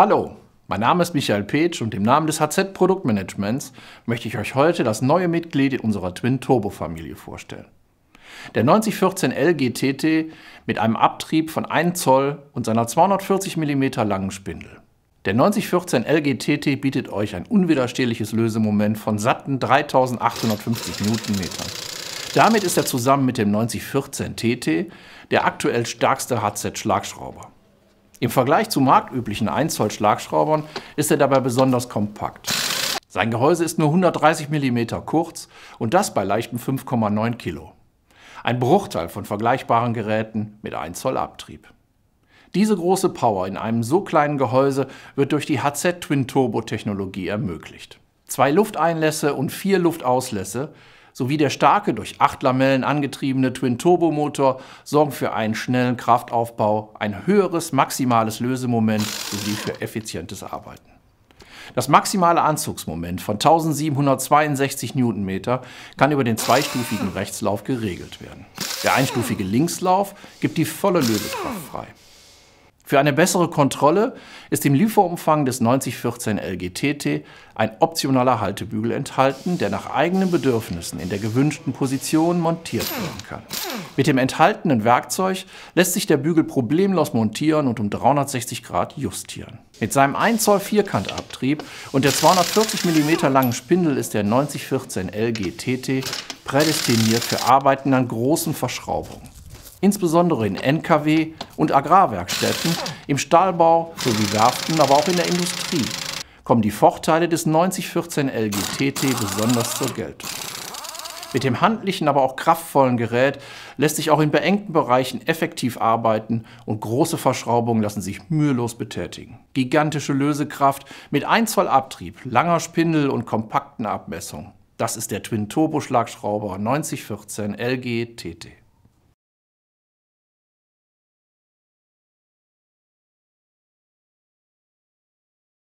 Hallo, mein Name ist Michael Petsch und im Namen des HZ Produktmanagements möchte ich euch heute das neue Mitglied in unserer Twin Turbo Familie vorstellen. Der 9014LGTT mit einem Abtrieb von 1 Zoll und seiner 240 mm langen Spindel. Der 9014LGTT bietet euch ein unwiderstehliches Lösemoment von satten 3850 Newtonmetern. Damit ist er zusammen mit dem 9014TT der aktuell stärkste HZ-Schlagschrauber. Im Vergleich zu marktüblichen 1 Zoll Schlagschraubern ist er dabei besonders kompakt. Sein Gehäuse ist nur 130 mm kurz und das bei leichten 5,9 Kilo. Ein Bruchteil von vergleichbaren Geräten mit 1 Zoll Abtrieb. Diese große Power in einem so kleinen Gehäuse wird durch die HZ Twin Turbo Technologie ermöglicht. 2 Lufteinlässe und 4 Luftauslässe sowie der starke, durch 8 Lamellen angetriebene Twin Turbo Motor sorgen für einen schnellen Kraftaufbau, ein höheres maximales Lösemoment sowie für effizientes Arbeiten. Das maximale Anzugsmoment von 1762 Newtonmeter kann über den zweistufigen Rechtslauf geregelt werden. Der einstufige Linkslauf gibt die volle Lösekraft frei. Für eine bessere Kontrolle ist im Lieferumfang des 9014LGTT ein optionaler Haltebügel enthalten, der nach eigenen Bedürfnissen in der gewünschten Position montiert werden kann. Mit dem enthaltenen Werkzeug lässt sich der Bügel problemlos montieren und um 360 Grad justieren. Mit seinem 1 Zoll Vierkantabtrieb und der 240 mm langen Spindel ist der 9014LGTT prädestiniert für Arbeiten an großen Verschraubungen. Insbesondere in NKW- und Agrarwerkstätten, im Stahlbau sowie Werften, aber auch in der Industrie kommen die Vorteile des 9014LGTT besonders zur Geltung. Mit dem handlichen, aber auch kraftvollen Gerät lässt sich auch in beengten Bereichen effektiv arbeiten und große Verschraubungen lassen sich mühelos betätigen. Gigantische Lösekraft mit 1 Zoll Abtrieb, langer Spindel und kompakten Abmessungen. Das ist der Twin-Turbo-Schlagschrauber 9014LGTT.